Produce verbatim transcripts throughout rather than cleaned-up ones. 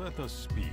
Let us speak.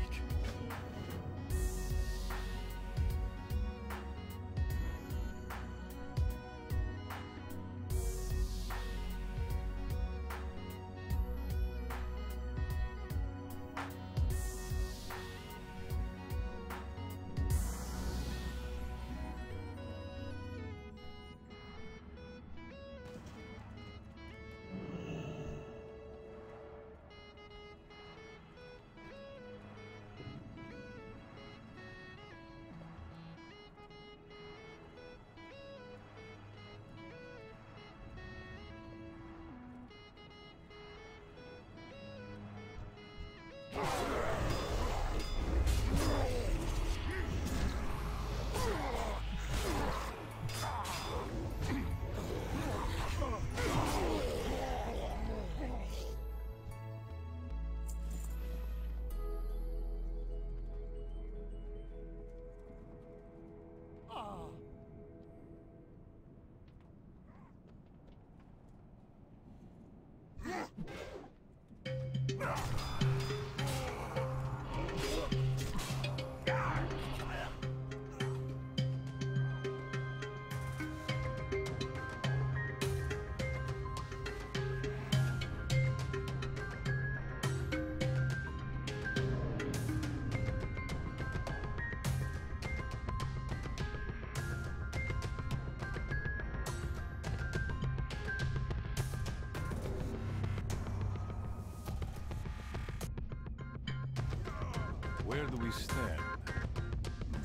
Where do we stand?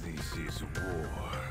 This is war.